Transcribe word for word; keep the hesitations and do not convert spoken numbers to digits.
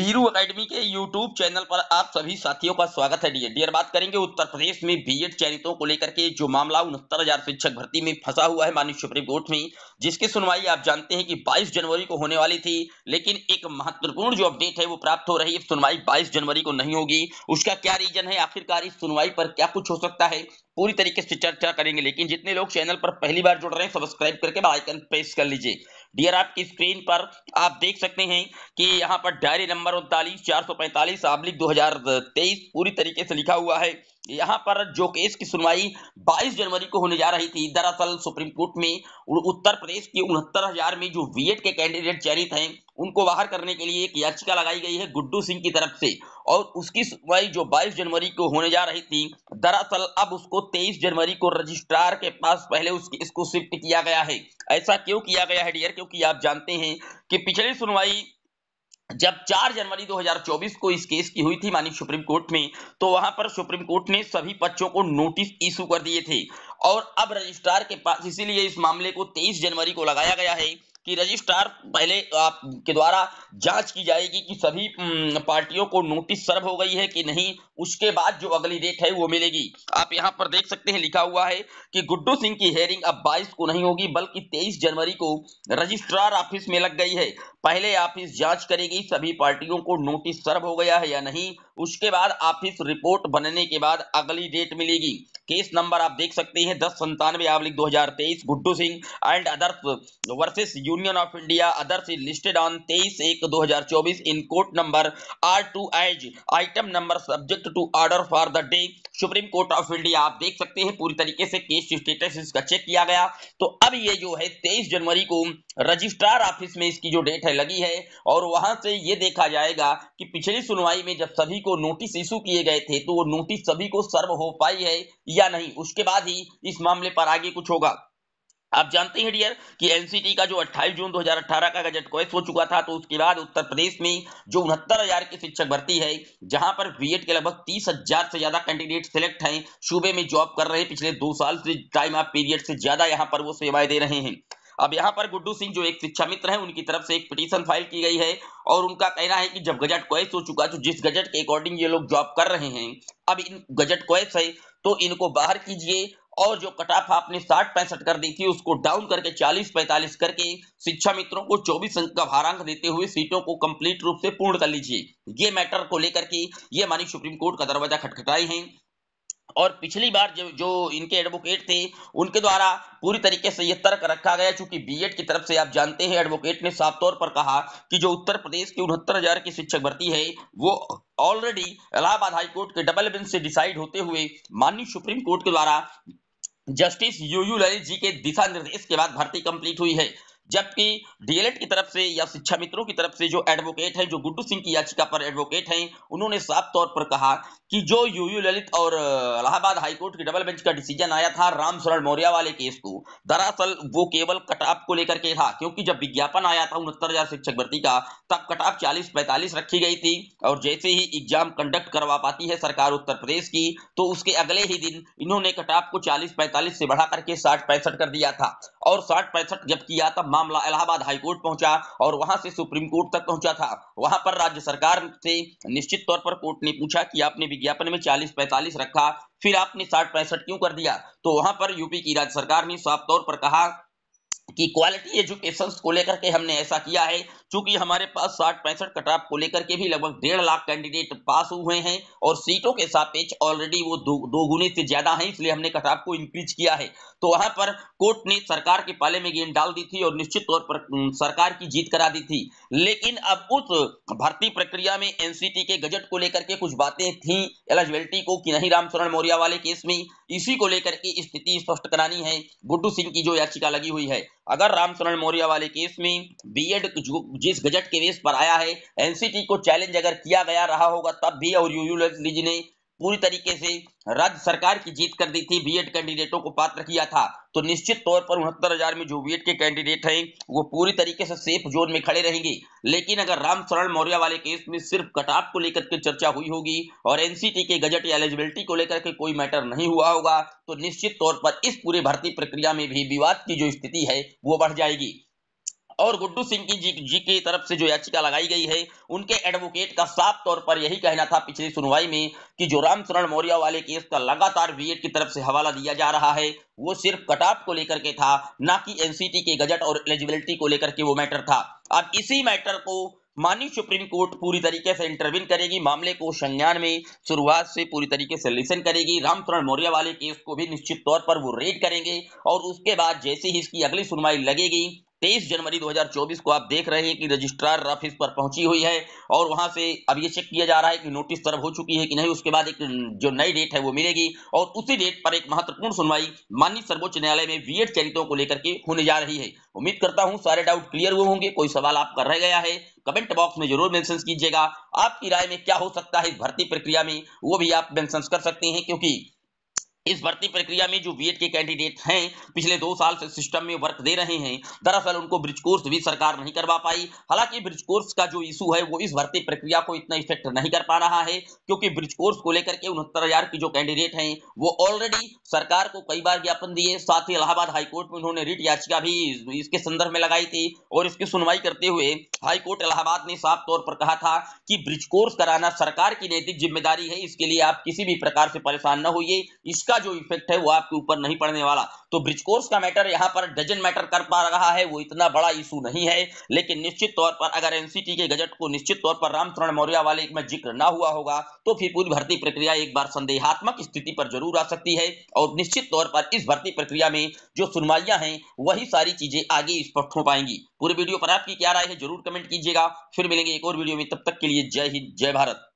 Biru Academy के YouTube channel पर आप सभी साथियों का स्वागत है। डियर बात करेंगे उत्तर प्रदेश में बीएड चयनितों को लेकर के जो मामला उनहत्तर हजार शिक्षक भर्ती में फंसा हुआ है माननीय सुप्रीम कोर्ट में, जिसकी सुनवाई आप जानते हैं कि बाईस जनवरी को होने वाली थी, लेकिन एक महत्वपूर्ण जो अपडेट है वो प्राप्त हो रही है। सुनवाई बाईस जनवरी को नहीं होगी, उसका क्या रीजन है, आखिरकार इस सुनवाई पर क्या कुछ हो सकता है, पूरी तरीके से चर्चा करेंगे। लेकिन जितने लोग चैनल पर पहली बार जुड़ रहे हैं सब्सक्राइब करके बेल आइकन प्रेस कर लीजिए। डियर आपकी स्क्रीन पर आप देख सकते हैं कि यहाँ पर डायरी नंबर उनतालीस चार सौ पैंतालीस आब्लिक दो हजार तेईस पूरी तरीके से लिखा हुआ है। यहाँ पर जो केस की सुनवाई बाईस जनवरी को होने जा रही थी, दरअसल सुप्रीम कोर्ट में उत्तर प्रदेश के उनहत्तर हजार में जो बीएड के कैंडिडेट चयनित हैं उनको बाहर करने के लिए एक याचिका लगाई गई है गुड्डू सिंह की तरफ से, और उसकी सुनवाई जो बाईस जनवरी को होने जा रही थी, दरअसल अब उसको तेईस जनवरी को रजिस्ट्रार के पास पहले उसकी इसको शिफ्ट किया गया है। ऐसा क्यों किया गया है डियर, क्योंकि आप जानते हैं कि पिछली सुनवाई जब चार जनवरी दो हजार चौबीस को इस केस की हुई थी माननीय सुप्रीम कोर्ट में, तो वहां पर सुप्रीम कोर्ट ने सभी पक्षों को नोटिस इशू कर दिए थे, और अब रजिस्ट्रार के पास इसीलिए इस मामले को तेईस जनवरी को लगाया गया है कि रजिस्ट्रार पहले आपके द्वारा जांच की जाएगी कि सभी पार्टियों को नोटिस सर्व हो गई है कि नहीं, उसके बाद जो अगली डेट है वो मिलेगी। आप यहां पर देख सकते हैं लिखा हुआ है कि गुड्डू सिंह की हेयरिंग अब बाईस को नहीं होगी बल्कि तेईस जनवरी को रजिस्ट्रार ऑफिस में लग गई है। पहले ऑफिस जांच करेगी सभी पार्टियों को नोटिस सर्व हो गया है या नहीं, उसके बाद ऑफिस रिपोर्ट बनने के बाद अगली डेट मिलेगी। केस नंबर आप देख सकते हैं दस संतानवे आब्लिक दो हजार तेईस Guddu Singh and others versus Union of India others listed on तेईस एक दो हजार चौबीस in court number R two as item number subject to order for the day Supreme Court of India. आप देख सकते हैं पूरी तरीके से केस स्टेटस इसका चेक किया गया, तो अब ये जो है तेईस जनवरी को रजिस्ट्रार ऑफिस में इसकी जो डेट है लगी है, और वहां से ये देखा जाएगा कि पिछली सुनवाई में जब सभी को नोटिस इशू किए गए थे तो वो नोटिस सभी को सर्व हो पाई है या नहीं, उसके बाद ही इस मामले पर आगे कुछ होगा। आप जानते हैं डियर कि एनसीटी का जो अट्ठाईस जून दो हजार अठारह का गजट क्वेश्चन हो चुका था, तो उसके बाद उत्तर प्रदेश में जो उनहत्तर हजार की शिक्षक भर्ती है, जहां पर बीएड के लगभग तीस हजार से ज्यादा कैंडिडेट सिलेक्ट हैं, सूबे में जॉब कर रहे हैं पिछले दो साल से, टाइम ऑफ पीरियड से ज्यादा यहाँ पर वो सेवाएं दे रहे हैं। अब यहाँ पर गुड्डू सिंह जो एक शिक्षा मित्र है उनकी तरफ से एक पिटीशन फाइल की गई है, और उनका कहना है कि जब गजट क्वेश्चन हो चुका तो जिस गजट के अकॉर्डिंग ये लोग जॉब कर रहे हैं, अब इन गजट क्वेश्चन है तो इनको बाहर कीजिए, और जो कट ऑफ आपने साठ पैंसठ कर दी थी उसको डाउन करके चालीस पैंतालीस करके शिक्षा मित्रों को चौबीस अंक का भारांक देते हुए सीटों को कंप्लीट रूप से पूर्ण कर लीजिए। ये मैटर को लेकर के ये माननीय सुप्रीम कोर्ट का दरवाजा खटखटाए हैं, और पिछली बार जो जो इनके एडवोकेट थे उनके द्वारा पूरी तरीके से यह तर्क रखा गया, चूंकि बीएड की तरफ से आप जानते हैं एडवोकेट ने साफ तौर पर कहा कि जो उत्तर प्रदेश की उनहत्तर हजार की शिक्षक भर्ती है वो ऑलरेडी इलाहाबाद हाईकोर्ट के डबल बेंच से डिसाइड होते हुए माननीय सुप्रीम कोर्ट के द्वारा जस्टिस यूयू ललित जी के दिशा निर्देश के बाद भर्ती कंप्लीट हुई है। जबकि डीएलएड की तरफ से या शिक्षा मित्रों की तरफ से जो एडवोकेट हैं, जो गुड्डू सिंह की याचिका पर एडवोकेट हैं, उन्होंने साफ तौर पर कहा कि जो यूयू ललित और इलाहाबाद हाईकोर्ट के डबल बेंच का डिसीजन आया था राम शरण मौर्य वाले केस को, दरअसल वो केवल कटआप को लेकर के था, क्योंकि जब विज्ञापन आया था उनहत्तर हजार शिक्षक भर्ती का तब कटआप चालीस पैंतालीस रखी गई थी, और जैसे ही एग्जाम कंडक्ट करवा पाती है सरकार उत्तर प्रदेश की तो उसके अगले ही दिन इन्होंने कटआप को चालीस पैंतालीस से बढ़ा करके साठ पैंसठ कर दिया था, और साठ पैंसठ जब किया तब मामला इलाहाबाद हाईकोर्ट पहुंचा और वहां से सुप्रीम कोर्ट तक पहुंचा था। वहां पर राज्य सरकार से निश्चित तौर पर कोर्ट ने पूछा कि आपने विज्ञापन में चालीस पैंतालीस रखा, फिर आपने साठ पैंसठ क्यों कर दिया, तो वहां पर यूपी की राज्य सरकार ने साफ तौर पर कहा कि क्वालिटी एजुकेशन को लेकर के हमने ऐसा किया है, क्योंकि हमारे पास साठ पैंसठ कटऑफ को लेकर के भी लगभग डेढ़ लाख कैंडिडेट पास हुए हैं, और सीटों के सापेक्ष ऑलरेडी वो दो, दो गुने से ज्यादा हैं, इसलिए हमने कटऑफ को इंक्रीज किया है। तो वहां पर कोर्ट ने सरकार के पाले में गेंद डाल दी थी और निश्चित तौर पर सरकार की जीत करा दी थी। लेकिन अब उस भर्ती प्रक्रिया में एनसीटी के गजट को लेकर के कुछ बातें थी एलिजिबिलिटी को कि नहीं, रामशरण मौर्य वाले केस में इसी को लेकर के स्थिति स्पष्ट करानी है। गुड्डू सिंह की जो याचिका लगी हुई है, अगर राम शरण मौर्य वाले केस में बीएड जिस गजट के बेस पर आया है, एनसीटी को चैलेंज अगर किया गया रहा होगा तब भी, और यूयू ललित जी ने पूरी तरीके से राज्य सरकार की जीत कर दी थी, बीएड कैंडिडेटों को पात्र किया था, तो निश्चित तौर पर उनहत्तर हजार में जो बीएड के कैंडिडेट हैं वो पूरी तरीके से सेफ जोन में खड़े रहेंगे। लेकिन अगर राम शरण मौर्य वाले केस में सिर्फ कटाप को लेकर के चर्चा हुई होगी और एनसीटी के गजट या एलिजिबिलिटी को लेकर के कोई मैटर नहीं हुआ होगा, तो निश्चित तौर पर इस पूरी भर्ती प्रक्रिया में भी विवाद की जो स्थिति है वो बढ़ जाएगी। और गुड्डू सिंह की जी, जी की तरफ से जो याचिका लगाई गई है, उनके एडवोकेट का साफ तौर पर यही कहना था पिछली सुनवाई में कि जो राम शरण मौर्य वाले केस का लगातार बीएड की तरफ से हवाला दिया जा रहा है वो सिर्फ कटाप को लेकर के था, ना कि एनसीटी के गजट और एलिजिबिलिटी को लेकर के वो मैटर था। अब इसी मैटर को माननीय सुप्रीम कोर्ट पूरी तरीके से इंटरवीन करेगी, मामले को संज्ञान में शुरुआत से पूरी तरीके से लिसन करेगी। राम शरण मौर्य वाले केस को भी निश्चित तौर पर वो रेड करेंगे और उसके बाद जैसे ही इसकी अगली सुनवाई लगेगी तेईस जनवरी दो हज़ार चौबीस को आप देख रहे हैं कि रजिस्ट्रार ऑफिस पर पहुंची हुई है और वहां से अब ये चेक किया जा रहा है कि नोटिस सर्व हो चुकी है कि नहीं। उसके बाद एक जो नई डेट है वो मिलेगी और उसी डेट पर एक महत्वपूर्ण सुनवाई माननीय सर्वोच्च न्यायालय में बीएड चयनितों को लेकर के होने जा रही है। उम्मीद करता हूं सारे डाउट क्लियर हुए होंगे। कोई सवाल आपका रह गया है कमेंट बॉक्स में जरूर मेंशन कीजिएगा। आपकी राय में क्या हो सकता है भर्ती प्रक्रिया में वो भी आप मेंशन कर सकते हैं, क्योंकि इस भर्ती प्रक्रिया में जो बीएड के कैंडिडेट हैं पिछले दो साल से सिस्टम में वर्क दे रहे हैं, दरअसल उनको ब्रिज कोर्स भी सरकार नहीं करवा पाई। हालांकि ब्रिज कोर्स का जो इशू है वो इस भर्ती प्रक्रिया को इतना इफेक्ट नहीं कर पा रहा है, क्योंकि ब्रिज कोर्स को लेकर के उनहत्तर हजार की जो कैंडिडेट हैं वो ऑलरेडी सरकार को कई बार ज्ञापन दिए, साथ ही इलाहाबाद हाईकोर्ट में उन्होंने रिट याचिका भी इसके संदर्भ में लगाई थी और इसकी सुनवाई करते हुए हाईकोर्ट इलाहाबाद ने साफ तौर पर कहा था कि ब्रिज कोर्स कराना सरकार की नैतिक जिम्मेदारी है, इसके लिए आप किसी भी प्रकार से परेशान न होइए, इसका जो इफेक्ट है वो आपके ऊपर नहीं पड़ने वाला। तो ब्रिज कोर्स का मैटर यहाँ पर डजन मैटर कर पा रहा है, वो इतना बड़ा इशू नहीं है। लेकिन निश्चित तौर पर अगर एनसीटी के गजट को निश्चित तौर पर राम शरण मौर्य वाले में जिक्र ना हुआ होगा तो फिर पूरी भर्ती प्रक्रिया एक बार संदेहात्मक स्थिति पर जरूर आ सकती है और निश्चित तौर पर इस भर्ती प्रक्रिया में जो सुनवाइयां हैं वही सारी चीजें आगे स्पष्ट हो पाएंगी। पूरे वीडियो पर आपकी क्या राय है जरूर कमेंट कीजिएगा। फिर मिलेंगे एक और वीडियो में, तब तक के लिए जय हिंद जय भारत।